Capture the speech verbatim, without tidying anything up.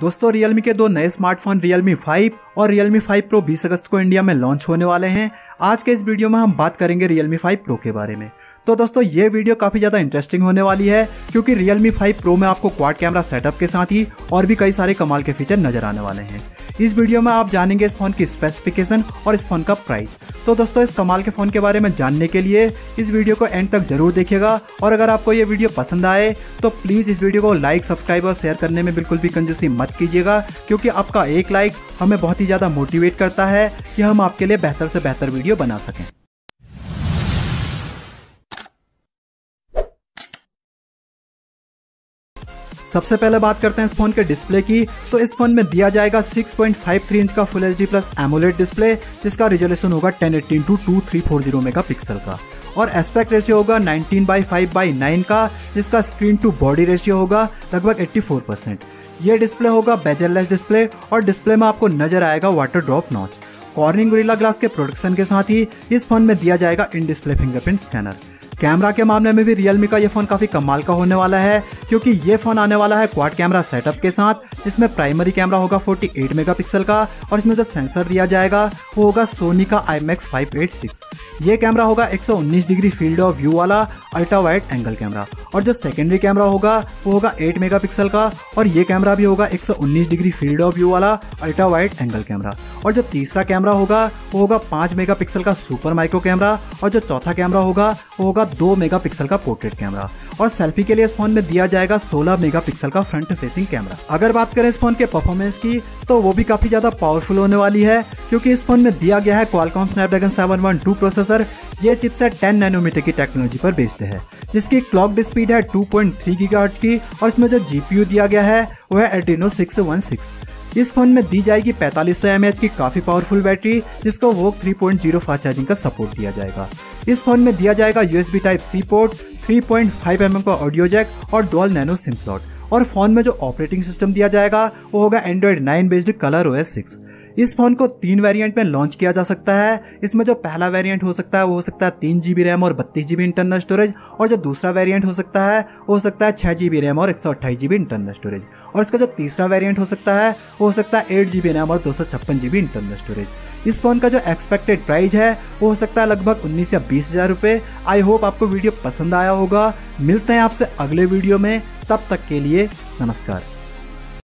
दोस्तों Realme के दो नए स्मार्टफोन Realme फाइव और Realme फाइव Pro बीस अगस्त को इंडिया में लॉन्च होने वाले हैं। आज के इस वीडियो में हम बात करेंगे Realme फाइव Pro के बारे में। तो दोस्तों ये वीडियो काफी ज्यादा इंटरेस्टिंग होने वाली है क्योंकि Realme फाइव Pro में आपको क्वाड कैमरा सेटअप के साथ ही और भी कई सारे कमाल के फीचर नजर आने वाले हैं। इस वीडियो में आप जानेंगे इस फोन की स्पेसिफिकेशन और इस फोन का प्राइस। तो दोस्तों इस कमाल के फोन के बारे में जानने के लिए इस वीडियो को एंड तक जरूर देखिएगा, और अगर आपको ये वीडियो पसंद आए तो प्लीज इस वीडियो को लाइक, सब्सक्राइब और शेयर करने में बिल्कुल भी कंजूसी मत कीजिएगा, क्योंकि आपका एक लाइक हमें बहुत ही ज्यादा मोटिवेट करता है कि हम आपके लिए बेहतर से बेहतर वीडियो बना सकें। सबसे पहले बात करते हैं इस फोन के डिस्प्ले की। तो इस फोन में दिया जाएगा six point five three inch का full H D plus AMOLED display, जिसका रिजोल्यूशन होगा ten eighty into two three forty megapixel का, और एस्पेक्ट रेशियो होगा nineteen by five by nine का, जिसका स्क्रीन टू बॉडी रेशियो होगा लगभग चौरासी परसेंट। ये डिस्प्ले होगा बेजललेस डिस्प्ले, और डिस्प्ले में आपको नजर आएगा water drop notch. Corning Gorilla glass के प्रोटेक्शन के साथ ही इस फोन में दिया जाएगा in display fingerprint scanner. Camera के मामले में भी Realme का ये फोन काफी कमाल का होने वाला है, क्योंकि ये फोन आने वाला है क्वाड कैमरा सेटअप के साथ, जिसमें प्राइमरी कैमरा होगा अड़तालीस मेगापिक्सल का, और इसमें जो सेंसर दिया जाएगा वो होगा Sony का I M X five eight six. ये कैमरा होगा एक सौ उन्नीस डिग्री फील्ड ऑफ व्यू वाला अल्ट्रा वाइड एंगल कैमरा, और जो सेकेंडरी कैमरा होगा वो होगा आठ मेगापिक्सल का, और ये कैमरा भी होगा एक सौ उन्नीस डिग्री फील्ड ऑफ व्यू वाला अल्ट्रा वाइड एंगल कैमरा, और जो तीसरा कैमरा होगा वो होगा पाँच मेगापिक्सल का सुपर माइक्रो कैमरा, और जो चौथा कैमरा होगा वो होगा दो मेगापिक्सल का पोर्ट्रेट कैमरा, और सेल्फी के लिए इस फोन में दिया जाएगा सोलह मेगापिक्सल का फ्रंट फेसिंग कैमरा। अगर बात करें इस फोन के परफॉर्मेंस की तो वो भी काफी ज्यादा पावरफुल होने वाली है, क्योंकि इस फोन में दिया गया है Qualcomm Snapdragon seven one two processor. ये चिपसेट टेन नैनोमीटर की टेक्नोलॉजी पर बेस्ड है, जिसकी क्लॉक स्पीड है टू पॉइंट थ्री गीगाहर्ट्ज की, और इसमें जो जीपीयू दिया गया है वो है एड्रीनो सिक्स वन सिक्स। इस फोन में दी जाएगी पैंतालीस सौ एम ए एच की काफी पावरफुल बैटरी, जिसको वो three point zero fast charging का सपोर्ट दिया जाएगा। इस फोन में दिया जाएगा USB type C port, three point five M M का ऑडियो जैक और डुअल नैनो सिम स्लॉट, और फोन में जो ऑपरेटिंग सिस्टम दिया जाएगा वो होगा Android nine based Color O S six. इस फोन को तीन वेरिएंट में लॉन्च किया जा सकता है। इसमें जो पहला वेरिएंट हो सकता है वो हो सकता है तीन जीबी रैम और बत्तीस जीबी इंटरनल स्टोरेज, और जो दूसरा वेरिएंट हो सकता है वो हो सकता है छह जीबी रैम और एक सौ अट्ठाईस जीबी इंटरनल स्टोरेज, और इसका जो तीसरा वेरिएंट हो सकता है वो हो सकता है एट जीबी रैम और दो सौ छप्पन जीबी इंटरनल स्टोरेज। इस फोन का जो एक्सपेक्टेड प्राइस है वो हो सकता है लगभग उन्नीस या बीस हजार रुपये। आई होप आपको वीडियो पसंद आया होगा। मिलते हैं आपसे अगले वीडियो में, तब तक के लिए नमस्कार।